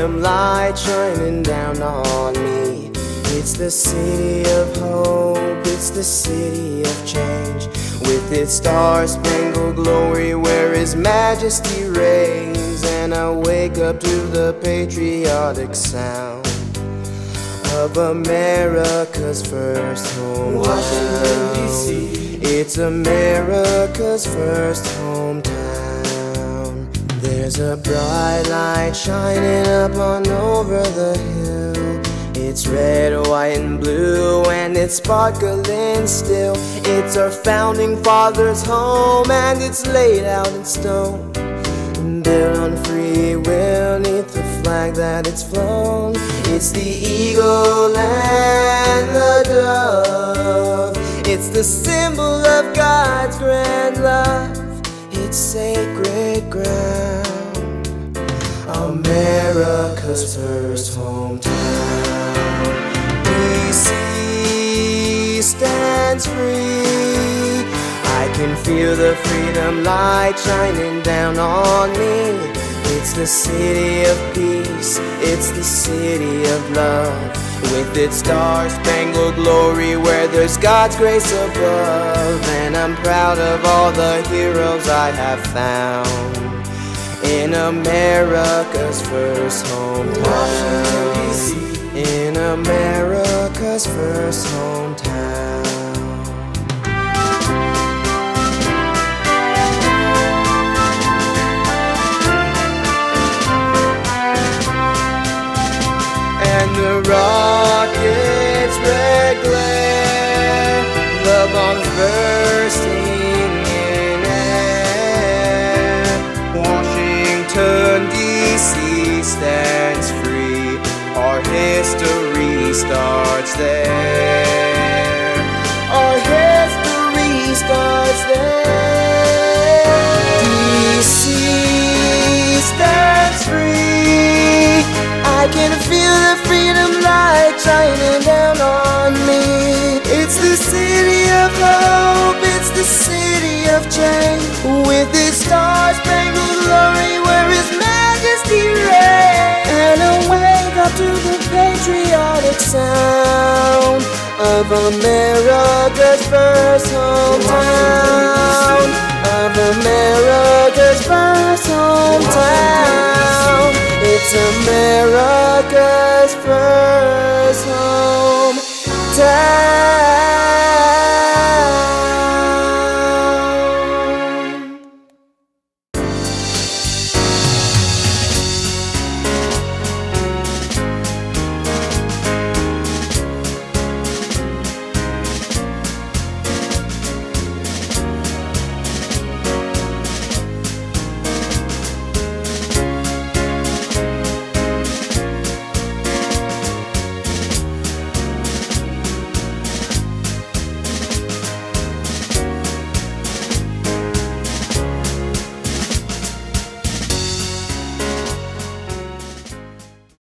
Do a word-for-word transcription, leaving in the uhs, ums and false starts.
them lights shining down on me. It's the city of hope, it's the city of change, with its star-spangled glory where His majesty reigns. And I wake up to the patriotic sound of America's first hometown. Washington, D C, it's America's first hometown. There's a bright light shining up on over the hill. It's red, white, and blue, and it's sparkling still. It's our founding father's home, and it's laid out in stone and built on free will, neath the flag that it's flown. It's the eagle and the dove, it's the symbol of God's grand love. It's sacred ground, America's first hometown. D C stands free. I can feel the freedom light shining down on me. It's the city of peace, it's the city of love, with its star-spangled glory where there's God's grace above. And I'm proud of all the heroes I have found in America's first hometown. Washington, D C, in America's first hometown. The rockets' red glare, the bombs bursting in air. Washington, D C stands free. Our history starts there. Our history starts there. D C stands free. I can feel the freedom light shining down on me. It's the city of hope, it's the city of change, with its star-spangled glory where His majesty reigns. And I wake up to the patriotic sound of America's first hometown. Of America's first hometown. It's America.